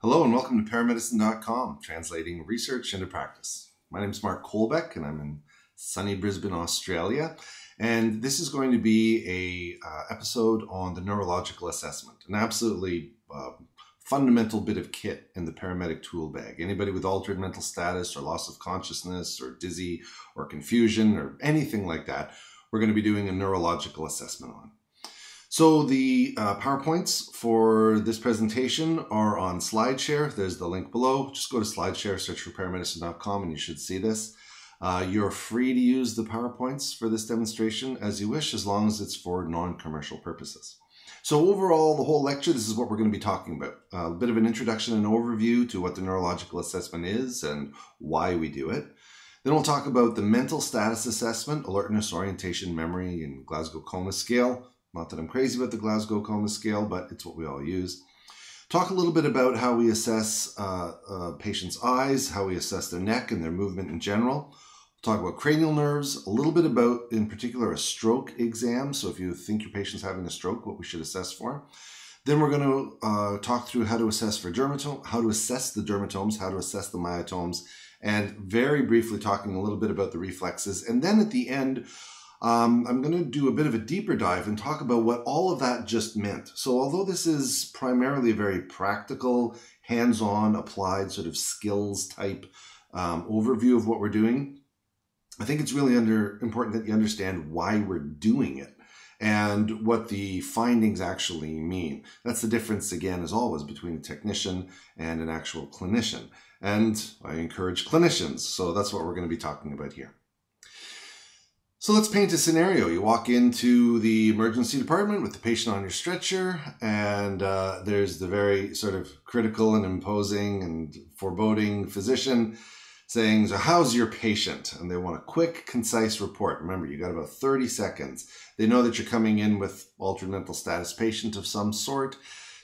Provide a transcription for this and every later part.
Hello and welcome to paramedicine.com, translating research into practice. My name is Mark Kolbeck and I'm in sunny Brisbane, Australia. And this is going to be a episode on the neurological assessment, an absolutely fundamental bit of kit in the paramedic tool bag. Anybody with altered mental status or loss of consciousness or dizzy or confusion or anything like that, we're going to be doing a neurological assessment on. So the PowerPoints for this presentation are on SlideShare. There's the link below. Just go to SlideShare, search for paramedicine.com, and you should see this. You're free to use the PowerPoints for this demonstration as you wish, as long as it's for non-commercial purposes. So overall, the whole lecture, this is what we're going to be talking about. A bit of an introduction and overview to what the neurological assessment is and why we do it. Then we'll talk about the mental status assessment, alertness, orientation, memory, and Glasgow Coma Scale. Not that I'm crazy about the Glasgow Coma Scale, but it's what we all use. Talk a little bit about how we assess patients' eyes, how we assess their neck and their movement in general. We'll talk about cranial nerves, a little bit about, in particular, a stroke exam. So if you think your patient's having a stroke, what we should assess for. Then we're going to talk through how to assess for dermatomes, how to assess the dermatomes, how to assess the myotomes, and very briefly talking a little bit about the reflexes. And then at the end, I'm going to do a bit of a deeper dive and talk about what all of that just meant. So although this is primarily a very practical, hands-on, applied sort of skills type overview of what we're doing, I think it's really important that you understand why we're doing it and what the findings actually mean. That's the difference, again, as always, between a technician and an actual clinician. And I encourage clinicians, so that's what we're going to be talking about here. So let's paint a scenario. You walk into the emergency department with the patient on your stretcher, and there's the very sort of critical and imposing and foreboding physician saying, "So how's your patient?" And they want a quick, concise report. Remember, you got about 30 seconds. They know that you're coming in with altered mental status patient of some sort.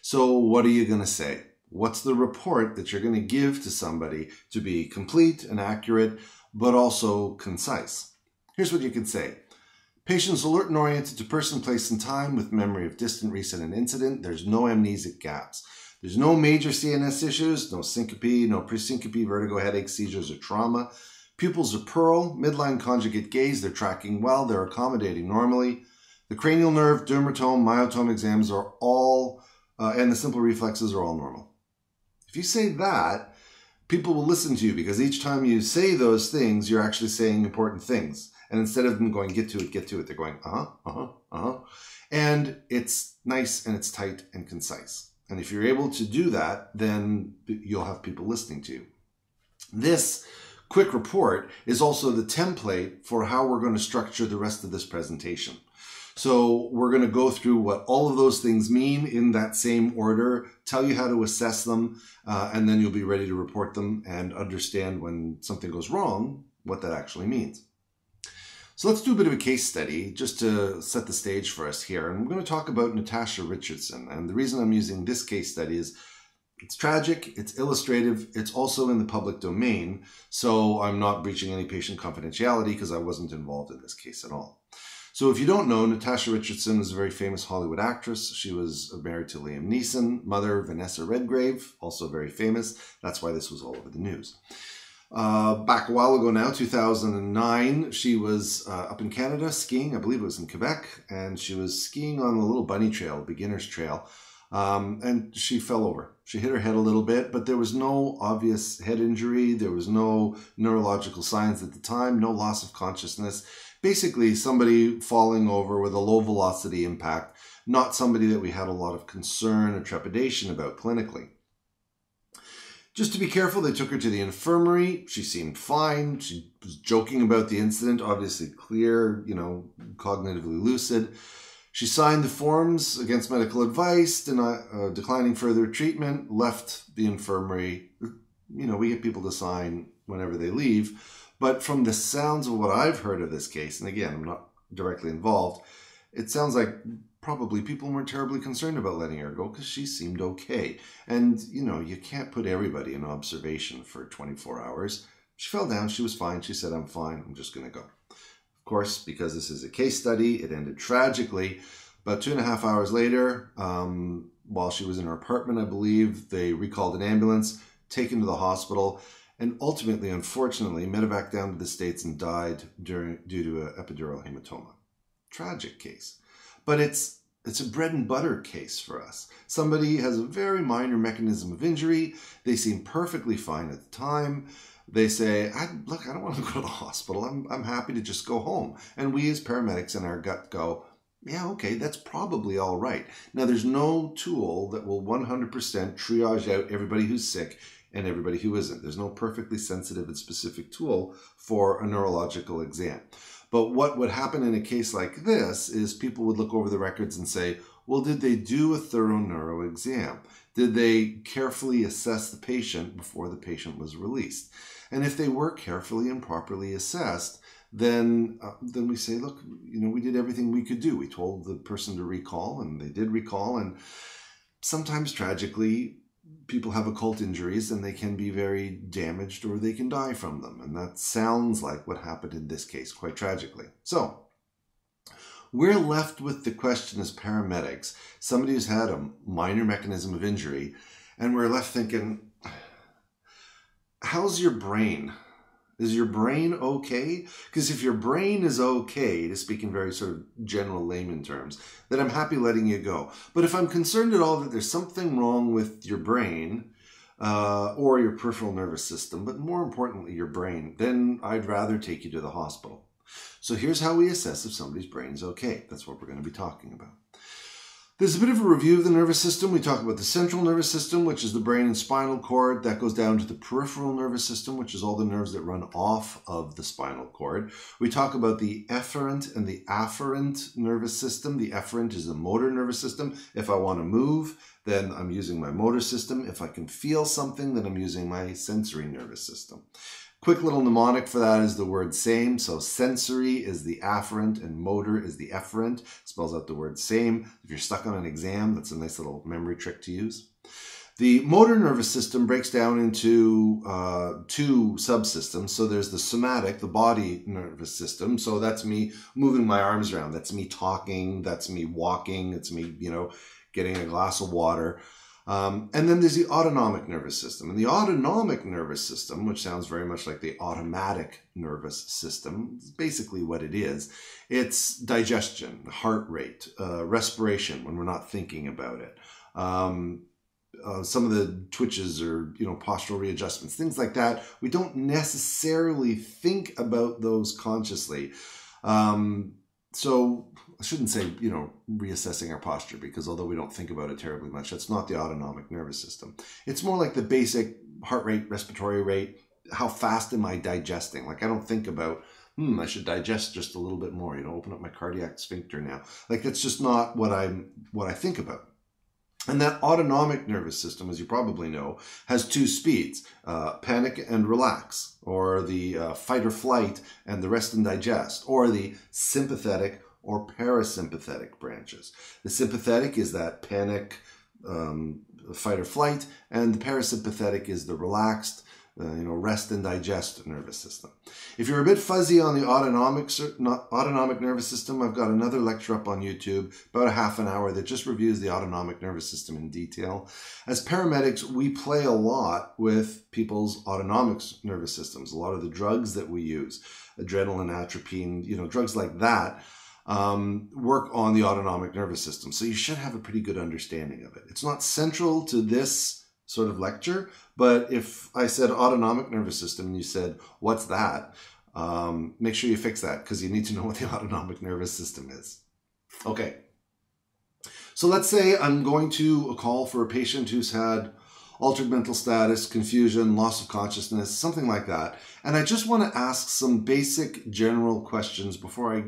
So what are you going to say? What's the report that you're going to give to somebody to be complete and accurate, but also concise? Here's what you can say. Patient is alert and oriented to person, place, and time with memory of distant, recent, and incident. There's no amnesic gaps. There's no major CNS issues, no syncope, no presyncope, vertigo, headaches, seizures, or trauma. Pupils are pearl, midline conjugate gaze. They're tracking well. They're accommodating normally. The cranial nerve, dermatome, myotome exams are all, and the simple reflexes are all normal. If you say that, people will listen to you because each time you say those things, you're actually saying important things. And instead of them going, get to it, they're going, uh-huh, uh-huh, uh-huh. And it's nice and it's tight and concise. And if you're able to do that, then you'll have people listening to you. This quick report is also the template for how we're going to structure the rest of this presentation. So we're going to go through what all of those things mean in that same order, tell you how to assess them, and then you'll be ready to report them and understand when something goes wrong, what that actually means. So let's do a bit of a case study just to set the stage for us here. And we're going to talk about Natasha Richardson. And the reason I'm using this case study is it's tragic, it's illustrative, it's also in the public domain. So I'm not breaching any patient confidentiality because I wasn't involved in this case at all. So if you don't know, Natasha Richardson is a very famous Hollywood actress. She was married to Liam Neeson, mother Vanessa Redgrave, also very famous. That's why this was all over the news. Back a while ago now, 2009, she was up in Canada skiing. I believe it was in Quebec, and she was skiing on a little bunny trail, beginner's trail, and she fell over. She hit her head a little bit, but there was no obvious head injury. There was no neurological signs at the time, no loss of consciousness. Basically, somebody falling over with a low velocity impact, not somebody that we had a lot of concern or trepidation about clinically. Just to be careful, they took her to the infirmary. She seemed fine. She was joking about the incident, obviously clear, you know, cognitively lucid. She signed the forms against medical advice, declining further treatment, left the infirmary. You know, we get people to sign whenever they leave. But from the sounds of what I've heard of this case, and again, I'm not directly involved, it sounds like probably people weren't terribly concerned about letting her go because she seemed okay. And, you know, you can't put everybody in observation for 24 hours. She fell down. She was fine. She said, "I'm fine. I'm just going to go." Of course, because this is a case study, it ended tragically. About 2.5 hours later, while she was in her apartment, I believe. They recalled an ambulance, taken to the hospital, and ultimately, unfortunately, medevac down to the States and died due to an epidural hematoma. Tragic case. But it's a bread and butter case for us. Somebody has a very minor mechanism of injury. They seem perfectly fine at the time. They say, look, I don't want to go to the hospital. I'm happy to just go home. And we as paramedics in our gut go, yeah, okay, that's probably all right. Now, there's no tool that will 100% triage out everybody who's sick and everybody who isn't. There's no perfectly sensitive and specific tool for a neurological exam. But what would happen in a case like this is people would look over the records and say, well, did they do a thorough neuro exam? Did they carefully assess the patient before the patient was released? And if they were carefully and properly assessed, then we say, look, you know, we did everything we could do. We told the person to recall, and they did recall. And sometimes, tragically, people have occult injuries, and they can be very damaged, or they can die from them. And that sounds like what happened in this case, quite tragically. So we're left with the question as paramedics, somebody who's had a minor mechanism of injury, and we're left thinking, how's your brain? Is your brain okay? Because if your brain is okay, to speak in very sort of general layman terms, then I'm happy letting you go. But if I'm concerned at all that there's something wrong with your brain or your peripheral nervous system, but more importantly, your brain, then I'd rather take you to the hospital. So here's how we assess if somebody's brain's okay. That's what we're going to be talking about. There's a bit of a review of the nervous system. We talk about the central nervous system, which is the brain and spinal cord. That goes down to the peripheral nervous system, which is all the nerves that run off of the spinal cord. We talk about the efferent and the afferent nervous system. The efferent is the motor nervous system. If I want to move, then I'm using my motor system. If I can feel something, then I'm using my sensory nervous system. Quick little mnemonic for that is the word same. So sensory is the afferent and motor is the efferent. It spells out the word same. If you're stuck on an exam, that's a nice little memory trick to use. The motor nervous system breaks down into two subsystems. So there's the somatic, the body nervous system. So that's me moving my arms around. That's me talking. That's me walking. It's me, you know, getting a glass of water. And then there's the autonomic nervous system. And the autonomic nervous system, which sounds very much like the automatic nervous system, is basically what it is. It's digestion, heart rate, respiration when we're not thinking about it. Some of the twitches or, you know, postural readjustments, things like that. We don't necessarily think about those consciously. So I shouldn't say, you know, reassessing our posture, because although we don't think about it terribly much, that's not the autonomic nervous system. It's more like the basic heart rate, respiratory rate, how fast am I digesting? Like I don't think about, I should digest just a little bit more, you know, open up my cardiac sphincter now. Like that's just not what I think about. And that autonomic nervous system, as you probably know, has two speeds, panic and relax, or the fight or flight and the rest and digest, or the sympathetic or parasympathetic branches. The sympathetic is that panic, fight or flight, and the parasympathetic is the relaxed, rest and digest nervous system. If you're a bit fuzzy on the autonomic nervous system, I've got another lecture up on YouTube, about a half an hour, that just reviews the autonomic nervous system in detail. As paramedics, we play a lot with people's autonomic nervous systems. A lot of the drugs that we use, adrenaline, atropine, you know, drugs like that, work on the autonomic nervous system. So you should have a pretty good understanding of it. It's not central to this sort of lecture, but if I said autonomic nervous system and you said, what's that? Make sure you fix that, because you need to know what the autonomic nervous system is. Okay, so let's say I'm going to call for a patient who's had altered mental status, confusion, loss of consciousness, something like that. And I just want to ask some basic general questions before I,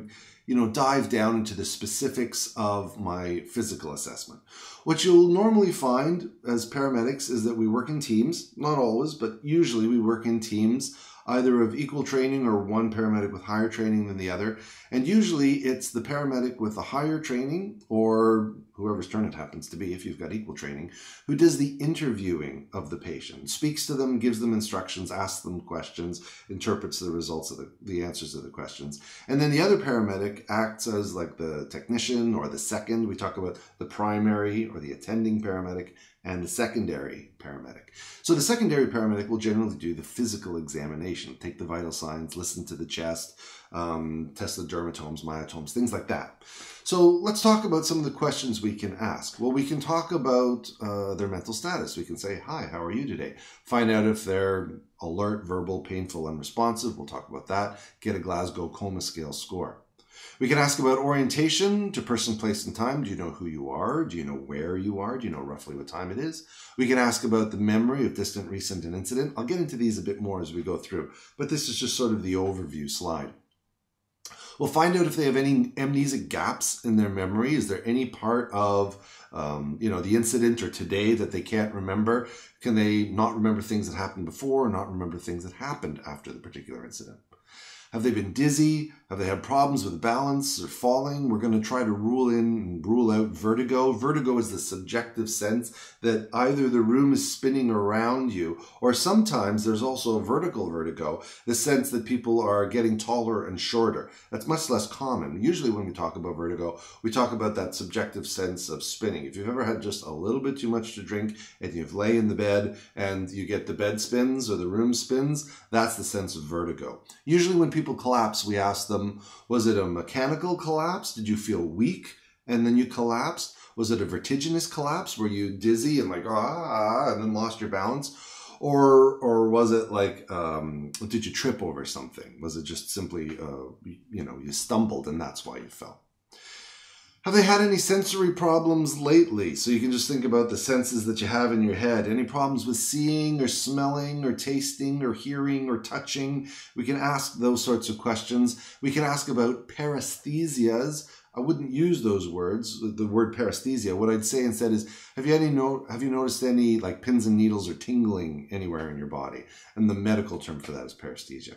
you know, dive down into the specifics of my physical assessment. What you'll normally find as paramedics is that we work in teams, not always, but usually we work in teams, either of equal training or one paramedic with higher training than the other. And usually it's the paramedic with the higher training or whoever's turn it happens to be, if you've got equal training, who does the interviewing of the patient, speaks to them, gives them instructions, asks them questions, interprets the results of the answers to the questions. And then the other paramedic acts as like the technician or the second. We talk about the primary or the attending paramedic and the secondary paramedic. So the secondary paramedic will generally do the physical examination, take the vital signs, listen to the chest, test the dermatomes, myotomes, things like that. So let's talk about some of the questions we can ask. Well, we can talk about their mental status. We can say, hi, how are you today? Find out if they're alert, verbal, painful, unresponsive. We'll talk about that. Get a Glasgow Coma Scale score. We can ask about orientation to person, place, and time. Do you know who you are? Do you know where you are? Do you know roughly what time it is? We can ask about the memory of distant, recent, and incident. I'll get into these a bit more as we go through, but this is just sort of the overview slide. We'll find out if they have any amnesic gaps in their memory. Is there any part of the incident or today that they can't remember? Can they not remember things that happened before or not remember things that happened after the particular incident? Have they been dizzy? Have they had problems with balance or falling? We're going to try to rule in and rule out vertigo. Vertigo is the subjective sense that either the room is spinning around you, or sometimes there's also a vertical vertigo, the sense that people are getting taller and shorter. That's much less common. Usually when we talk about vertigo, we talk about that subjective sense of spinning. If you've ever had just a little bit too much to drink and you've lay in the bed and you get the bed spins or the room spins, that's the sense of vertigo. Usually when people collapse, we ask them, was it a mechanical collapse? Did you feel weak and then you collapsed? Was it a vertiginous collapse? Were you dizzy and like, ah, and then lost your balance? Or was it like, did you trip over something? Was it just simply, you stumbled and that's why you fell? Have they had any sensory problems lately? So you can just think about the senses that you have in your head. Any problems with seeing or smelling or tasting or hearing or touching? We can ask those sorts of questions. We can ask about paresthesias. I wouldn't use those words, the word paresthesia. What I'd say instead is, have you noticed any like pins and needles or tingling anywhere in your body? And the medical term for that is paresthesia.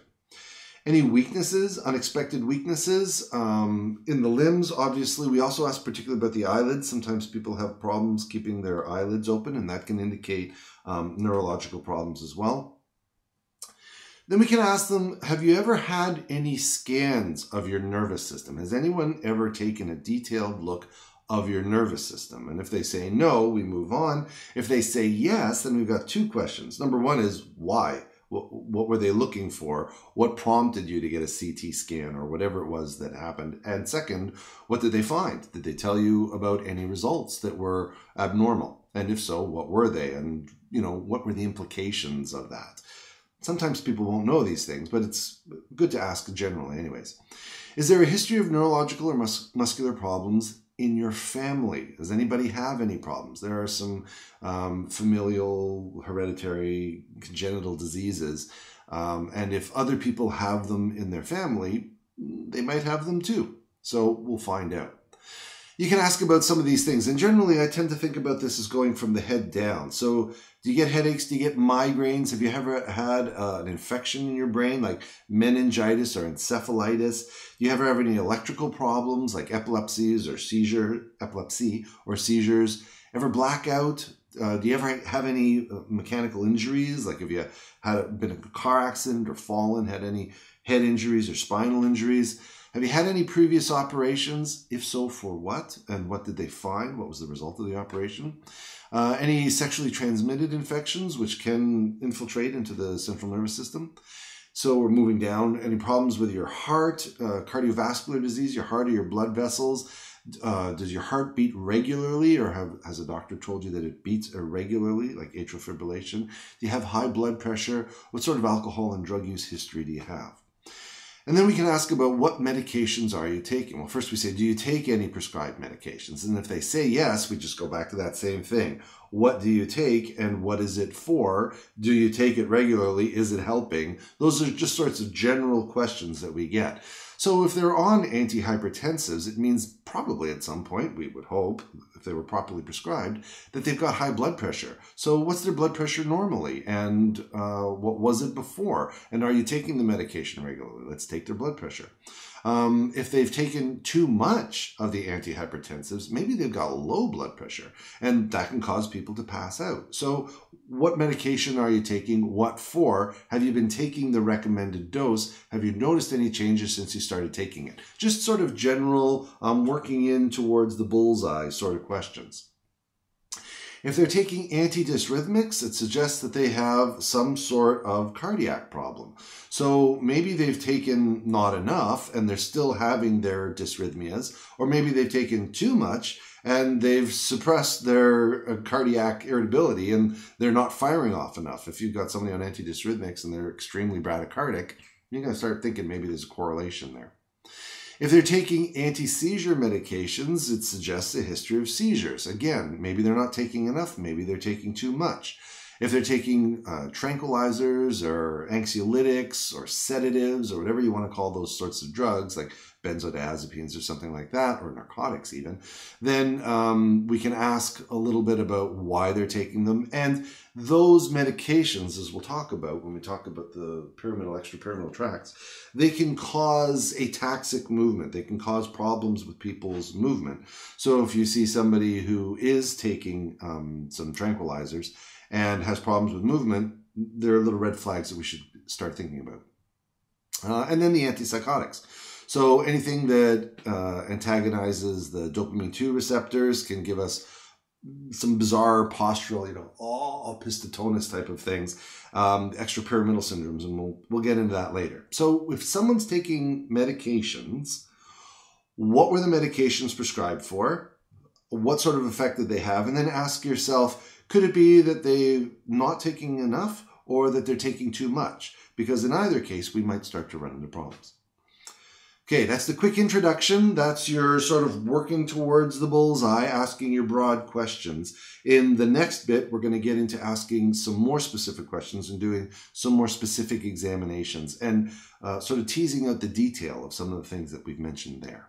Any weaknesses, unexpected weaknesses in the limbs, obviously. We also ask particularly about the eyelids. Sometimes people have problems keeping their eyelids open, and that can indicate neurological problems as well. Then we can ask them, have you ever had any scans of your nervous system? Has anyone ever taken a detailed look of your nervous system? And if they say no, we move on. If they say yes, then we've got two questions. Number one is why? What were they looking for? What prompted you to get a CT scan or whatever it was that happened? And second, what did they find? Did they tell you about any results that were abnormal? And if so, what were they? And, you know, what were the implications of that? Sometimes people won't know these things, but it's good to ask generally anyways. Is there a history of neurological or muscular problems in your family? Does anybody have any problems? There are some familial, hereditary, congenital diseases. And if other people have them in their family, they might have them too. So we'll find out. You can ask about some of these things. And generally, I tend to think about this as going from the head down. So do you get headaches? Do you get migraines? Have you ever had an infection in your brain, like meningitis or encephalitis? Do you ever have any electrical problems, like epilepsy or seizures? Ever blackout? Do you ever have any mechanical injuries? Like have you been in a car accident or fallen, had any head injuries or spinal injuries? Have you had any previous operations? If so, for what? And what did they find? What was the result of the operation? Any sexually transmitted infections, which can infiltrate into the central nervous system? So we're moving down. Any problems with your heart, cardiovascular disease, your heart or your blood vessels? Does your heart beat regularly, or has a doctor told you that it beats irregularly, like atrial fibrillation? Do you have high blood pressure? What sort of alcohol and drug use history do you have? And then we can ask about what medications are you taking? Well, first we say, do you take any prescribed medications? And if they say yes, we just go back to that same thing. What do you take and what is it for? Do you take it regularly? Is it helping? Those are just sorts of general questions that we get. So if they're on antihypertensives, it means probably at some point, we would hope, if they were properly prescribed, that they've got high blood pressure. So what's their blood pressure normally? And what was it before? And are you taking the medication regularly? Let's take their blood pressure. If they've taken too much of the antihypertensives, maybe they've got low blood pressure, and that can cause people to pass out. So what medication are you taking? What for? Have you been taking the recommended dose? Have you noticed any changes since you started taking it? Just sort of general working in towards the bullseye sort of questions. If they're taking anti-dysrhythmics, it suggests that they have some sort of cardiac problem. So maybe they've taken not enough and they're still having their dysrhythmias, or maybe they've taken too much and they've suppressed their cardiac irritability and they're not firing off enough. If you've got somebody on anti-dysrhythmics and they're extremely bradycardic, you're going to start thinking maybe there's a correlation there. If they're taking anti-seizure medications, it suggests a history of seizures. Again, maybe they're not taking enough, maybe they're taking too much. If they're taking tranquilizers or anxiolytics or sedatives or whatever you want to call those sorts of drugs, like benzodiazepines or something like that, or narcotics even, then we can ask a little bit about why they're taking them. And those medications, as we'll talk about when we talk about the pyramidal, extrapyramidal tracts, they can cause ataxic movement. They can cause problems with people's movement. So if you see somebody who is taking some tranquilizers and has problems with movement, there are little red flags that we should start thinking about. And then the antipsychotics. So anything that antagonizes the dopamine 2 receptors can give us some bizarre postural, you know, all pistatonus type of things, extrapyramidal syndromes, and we'll get into that later. So if someone's taking medications, what were the medications prescribed for? What sort of effect did they have? And then ask yourself, could it be that they're not taking enough or that they're taking too much? Because in either case, we might start to run into problems. Okay, that's the quick introduction. That's your sort of working towards the bullseye, asking your broad questions. In the next bit, we're going to get into asking some more specific questions and doing some more specific examinations and sort of teasing out the detail of some of the things that we've mentioned there.